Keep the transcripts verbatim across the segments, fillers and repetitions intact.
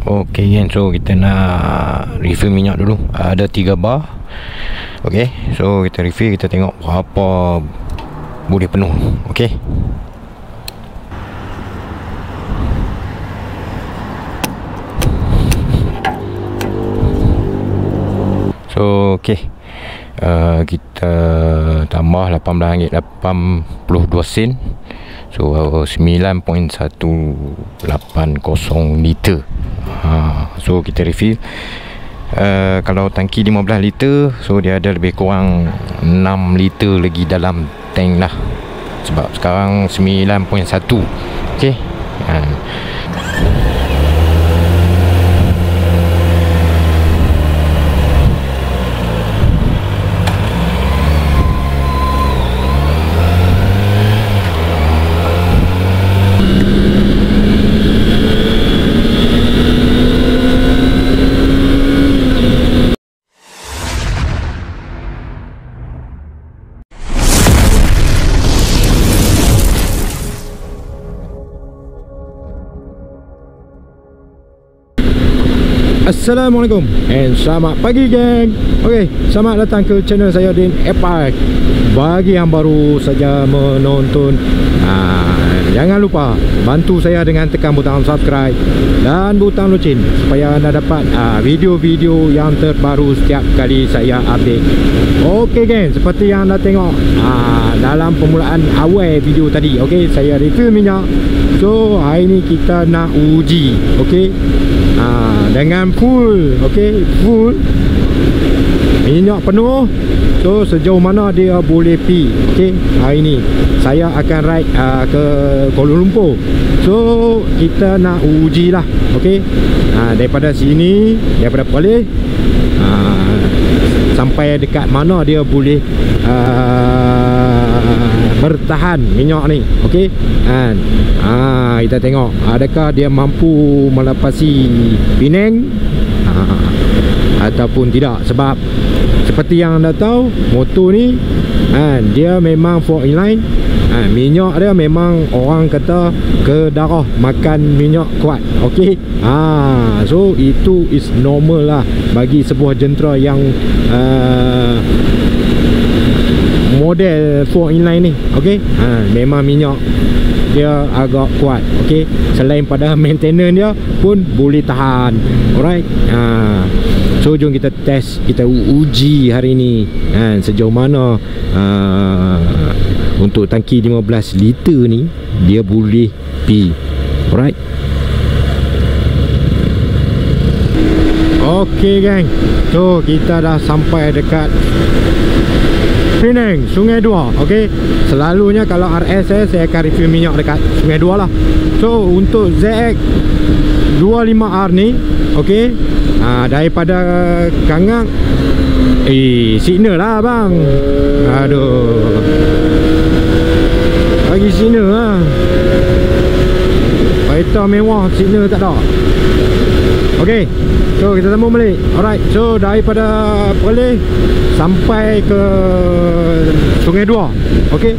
Ok kan, so kita nak refill minyak dulu. Ada tiga bar. Ok, so kita refill, kita tengok berapa boleh penuh. Ok, so ok, uh, kita tambah lapan belas ringgit lapan puluh dua sen. So sembilan perpuluhan satu lapan kosong liter. Ha, so kita refill. Uh, kalau tangki lima belas liter, so dia ada lebih kurang enam liter lagi dalam tank lah, sebab sekarang sembilan perpuluhan satu. Okey. Ha. Assalamualaikum and selamat pagi geng. Okey, selamat datang ke channel saya Din Xpaiii. Bagi yang baru saja menonton, aa, jangan lupa bantu saya dengan tekan butang subscribe dan butang loceng supaya anda dapat video-video yang terbaru setiap kali saya update. Okey geng, seperti yang anda tengok aa, dalam permulaan awal video tadi, okey, saya refill minyak. So hari ni kita nak uji, okey, dengan full, okey, full minyak penuh. So sejauh mana dia boleh pi. Okey, hari ni saya akan ride uh, ke Kuala Lumpur. So kita nak uji lah. Okey, uh, daripada sini, daripada Perlis, uh, sampai dekat mana dia boleh uh, bertahan minyak ni. Okey, kan, ha, kita tengok adakah dia mampu melepasi Penang ha, ataupun tidak. Sebab seperti yang anda tahu, motor ni ha, dia memang for inline. Ha, minyak dia memang orang kata ke darah, makan minyak kuat. Okey, ha, so itu is normal lah bagi sebuah jentera yang uh, model four inline ni. Okey, ha, memang minyak dia agak kuat. Okey, selain pada maintenance dia pun boleh tahan. Alright, ha, so jom kita test, kita uji hari ni ha, sejauh mana uh, untuk tangki lima belas liter ni dia boleh pi. Alright. Okey gang, so kita dah sampai dekat Penang, Sungai Dua. Okey, selalunya kalau R S saya akan review minyak dekat Sungai Dua lah. So untuk Z X dua puluh lima R ni, okey, ha, daripada Kangang, eh, signal lah bang. Aduh, bagi signal lah. Kereta mewah signal tak ada. Okey, so kita sambung balik. Alright, so daripada Perlis sampai ke Sungai Dua. Okey,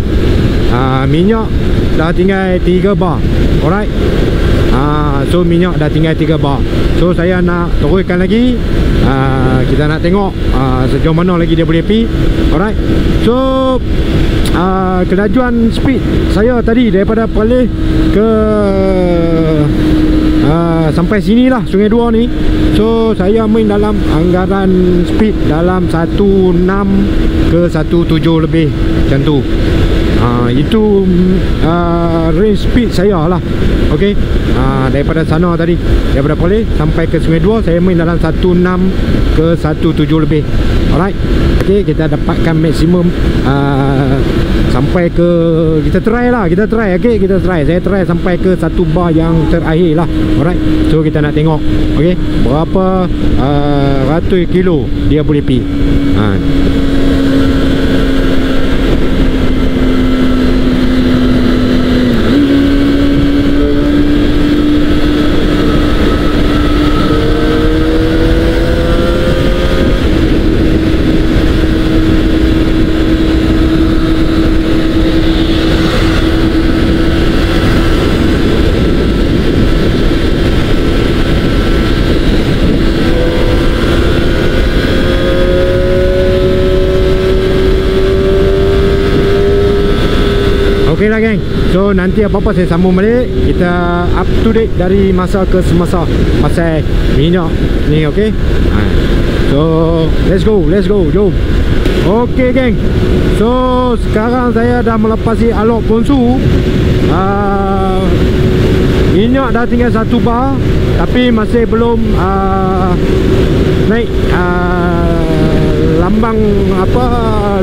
uh, minyak dah tinggal tiga bar. Alright, uh, so minyak dah tinggal tiga bar. So saya nak teruskan lagi. uh, Kita nak tengok uh, sejauh mana lagi dia boleh pi. Alright, so uh, kelajuan speed saya tadi daripada Perlis ke Uh, sampai sini lah Sungai Dua ni, so saya main dalam anggaran speed dalam satu enam ke satu tujuh lebih macam tu. Uh, itu uh, range speed saya lah. Okey, uh, daripada sana tadi, daripada Perlis sampai ke Sungai Dua, saya main dalam satu enam ke satu tujuh lebih. Alright, okey, kita dapatkan maksimum uh, sampai ke, kita try lah, kita try. Okey, kita try, saya try sampai ke satu bar yang terakhir lah. Alright, so kita nak tengok, okey, berapa uh, ratus kilo dia boleh pi. Ha, So nanti apa-apa saya sambung balik, kita up to date dari masa ke semasa pasal minyak ni, ok. So let's go, let's go, jom. Ok geng, so sekarang saya dah melepasi Alor Pongsu. uh, Minyak dah tinggal satu bar, tapi masih belum uh, naik uh, lambang apa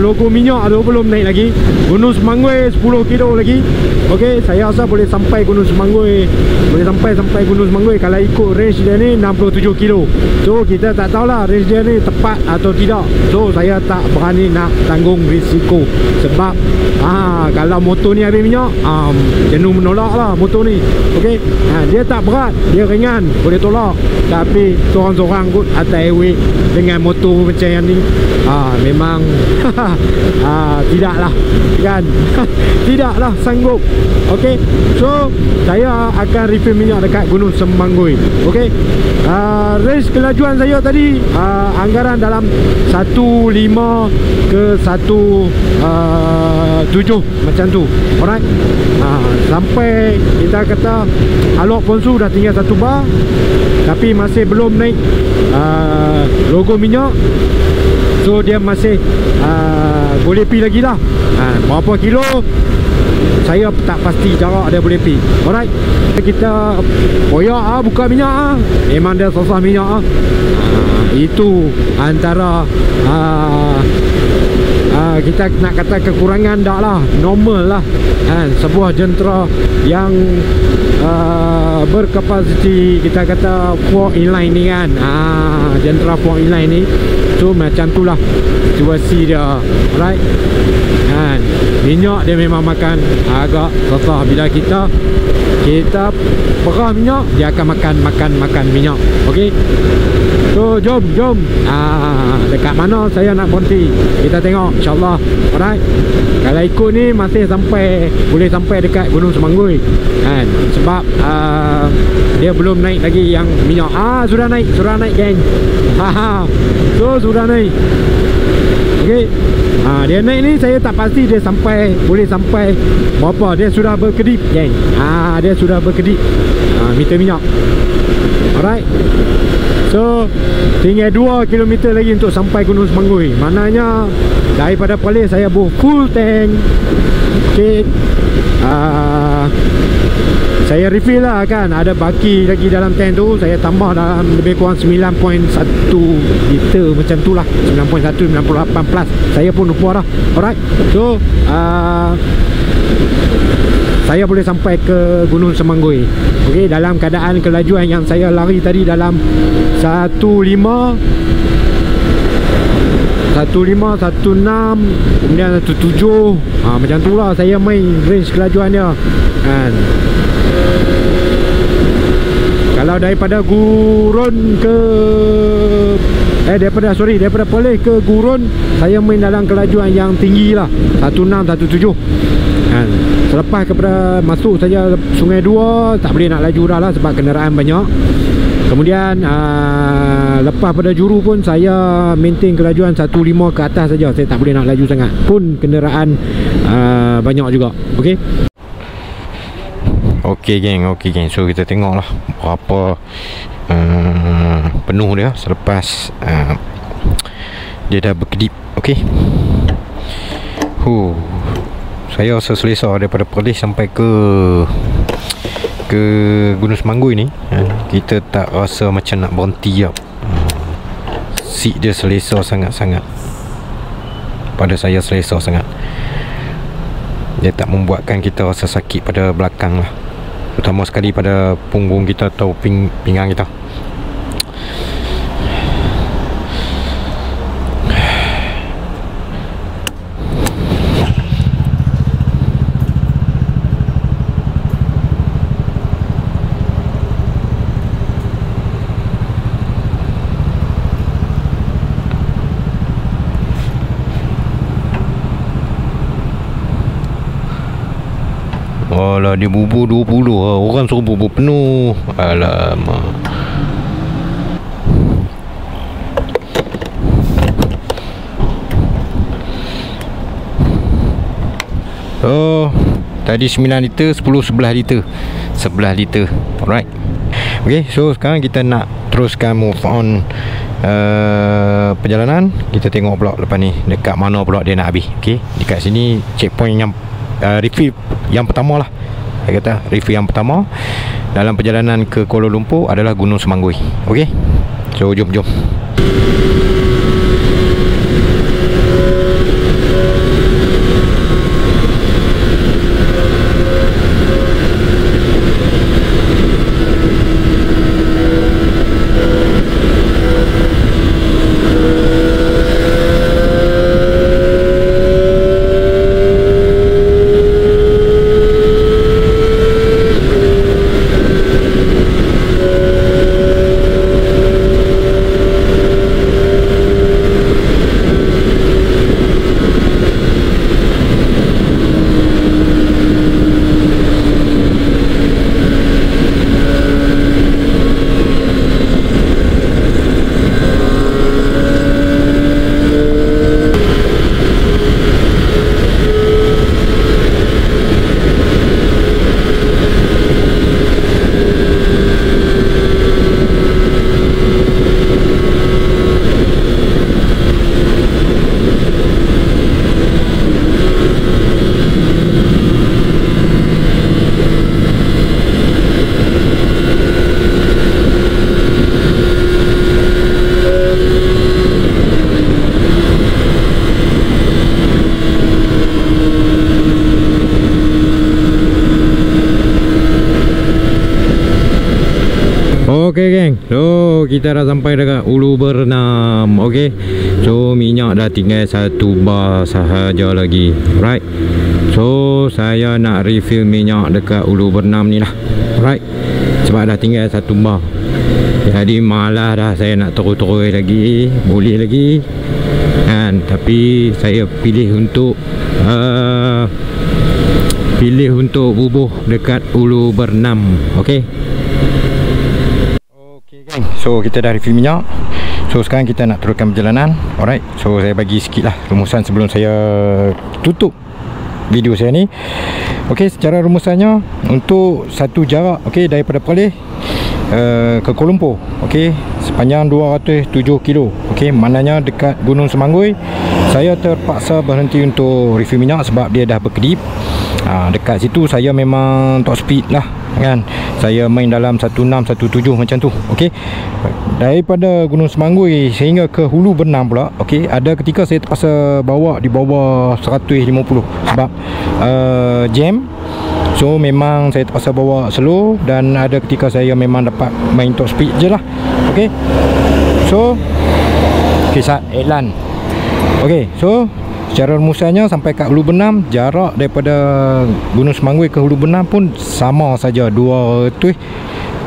logo minyak tu belum naik lagi. Gunung Semanggoy sepuluh kilo lagi. Okey, saya rasa boleh sampai Gunung Semanggoy. Boleh sampai sampai Gunung Semanggoy kalau ikut range dia ni enam puluh tujuh kilo. So kita tak tahulah range dia ni tepat atau tidak. So saya tak berani nak tanggung risiko sebab ah kalau motor ni habis minyak, ah jenuh menolaklah motor ni. Okey, ha, dia tak berat, dia ringan, boleh tolak. Tapi seorang-seorang kot atas highway dengan motor macam yang ni, ah memang ah tidaklah kan tidaklah sanggup. Okey, so saya akan review minyak dekat Gunung Semanggoy. Okey, ah range kelajuan saya tadi ah, anggaran dalam satu koma lima ke satu koma tujuh macam tu. Alright, ah sampai kita kata Alor Pongsu dah tinggal satu bar tapi masih belum naik ah, logo minyak. So dia masih uh, boleh pi lagi lah. uh, Berapa kilo saya tak pasti jarak dia boleh pi. Alright, kita koyak ah, buka minyak ah. Memang dia susah minyak ah. uh, Itu antara uh, uh, kita nak kata kekurangan tak lah, normal lah kan. Sebuah jentera yang Uh, berkapasiti kita kata four inline ni kan, ah, jentera four inline ni. So macam tu lah situasi dia. Alright, kan minyak dia memang makan agak susah. Bila kita kita perah minyak, dia akan makan makan makan minyak. Okey, so jom jom ah, dekat mana saya nak berhenti, kita tengok insyaAllah. Alright, kalau ikut ni masih sampai boleh sampai dekat Gunung Semanggoy kan, sebab uh, dia belum naik lagi yang minyak. Ah sudah naik, sudah naik geng. Haha, so sudah naik. Okey, ah dia naik ni saya tak pasti dia sampai boleh sampai berapa. Dia sudah berkedip geng. Ah dia sudah berkedip ah, meter minyak. Alright, so tinggal dua kilometer lagi untuk sampai Gunung Semanggoy. Maknanya daripada Perlis saya buat full tank. Okey, ah saya refill lah kan, ada baki lagi dalam tank tu, saya tambah dalam lebih kurang sembilan perpuluhan satu liter macam tu lah, sembilan perpuluhan satu, sembilan perpuluhan lapan plus, saya pun lupa dah. Alright, so uh, saya boleh sampai ke Gunung Semanggoy. Okey, dalam keadaan kelajuan yang saya lari tadi dalam lima belas, lima belas, enam belas kemudian tujuh belas, ha, macam tu lah saya main range kelajuan dia kan. Kalau daripada gurun ke Eh daripada sorry daripada Perlis ke gurun, saya main dalam kelajuan yang tinggi lah, enam belas, tujuh belas kan. Selepas kepada masuk saja Sungai Dua, tak boleh nak laju dah lah sebab kenderaan banyak. Kemudian aa, lepas pada juru pun saya maintain kelajuan lima belas ke atas saja. Saya tak boleh nak laju sangat pun kenderaan aa, banyak juga. Okey, okey geng, okey geng. So kita tengoklah berapa uh, penuh dia selepas uh, dia dah berkedip. Okey, huh, saya rasa selesa daripada Perlis sampai ke ke Gunung Semanggoy ni, kita tak rasa macam nak berhenti. Seat dia selesa sangat-sangat, pada saya selesa sangat. Dia tak membuatkan kita rasa sakit pada belakang lah, terutama sekali pada punggung kita atau ping pinggang kita. Alah, dia bubur dua puluh lah. Orang suruh bubur penuh. Alamak, so Tadi sembilan liter, sepuluh, sebelas liter. sebelas liter. Alright. Okay, so sekarang kita nak teruskan move on uh, perjalanan. Kita tengok pula lepas ni dekat mana pula dia nak habis. Okay, dekat sini checkpoint yang uh, refill yang pertama lah. Saya kata refill yang pertama dalam perjalanan ke Kuala Lumpur adalah Gunung Semanggoy. Okay, so jom jom. Ok geng, so kita dah sampai dekat Hulu Bernam. Ok, so minyak dah tinggal satu bar sahaja lagi. Right, so saya nak refill minyak dekat Hulu Bernam ni lah. Right, sebab dah tinggal satu bar. Jadi malah dah saya nak terus-terus lagi, boleh lagi kan. Tapi saya pilih untuk uh, Pilih untuk bubuh dekat Hulu Bernam. Ok, so kita dah refill minyak. So sekarang kita nak teruskan perjalanan. Alright, so saya bagi sikit lah rumusan sebelum saya tutup video saya ni. Ok, secara rumusannya untuk satu jarak, ok, daripada Perlis uh, ke Kuala Lumpur, ok, sepanjang dua ratus tujuh kilo. Ok, maknanya dekat Gunung Semanggoy saya terpaksa berhenti untuk refill minyak sebab dia dah berkedip. Ha, dekat situ saya memang top speed lah kan. Saya main dalam satu enam, satu tujuh macam tu. Okey, daripada Gunung Semanggoy sehingga ke Hulu Bernam pula, okey, ada ketika saya terpaksa bawa di bawah seratus lima puluh sebab uh, jam. So memang saya terpaksa bawa slow dan ada ketika saya memang dapat main top speed je lah. Okey, so kisah Elan. Okey, so secara rumusannya sampai kat Hulu Bernam, jarak daripada Gunung Semanggoy ke Hulu Bernam pun sama saja, dua ratus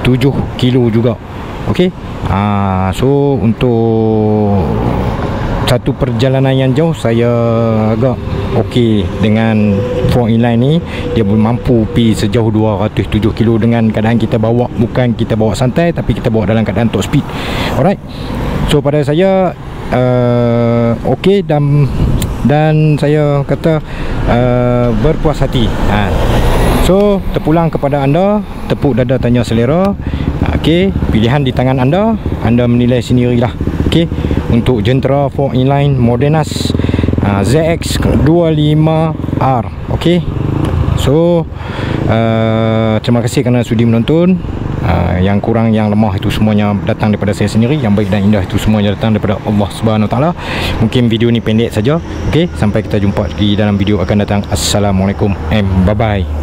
tujuh kilo juga. Okey, ha, so untuk satu perjalanan yang jauh saya agak okey dengan four in line ni. Dia mampu pi sejauh dua ratus tujuh kilo dengan keadaan kita bawa, bukan kita bawa santai tapi kita bawa dalam keadaan top speed. Alright, so pada saya uh, okey dan dan saya kata uh, berpuas hati. Ha, so terpulang kepada anda, tepuk dada, tanya selera. Okey, pilihan di tangan anda, anda menilai sendirilah. Okey, untuk jentera four in line Modenas uh, Z X dua puluh lima R. Okey, so uh, terima kasih kerana sudi menonton. Uh, yang kurang, yang lemah itu semuanya datang daripada saya sendiri. Yang baik dan indah itu semuanya datang daripada Allah Subhanahu Wa Taala. Mungkin video ni pendek saja. Okey, sampai kita jumpa di dalam video akan datang. Assalamualaikum and bye bye.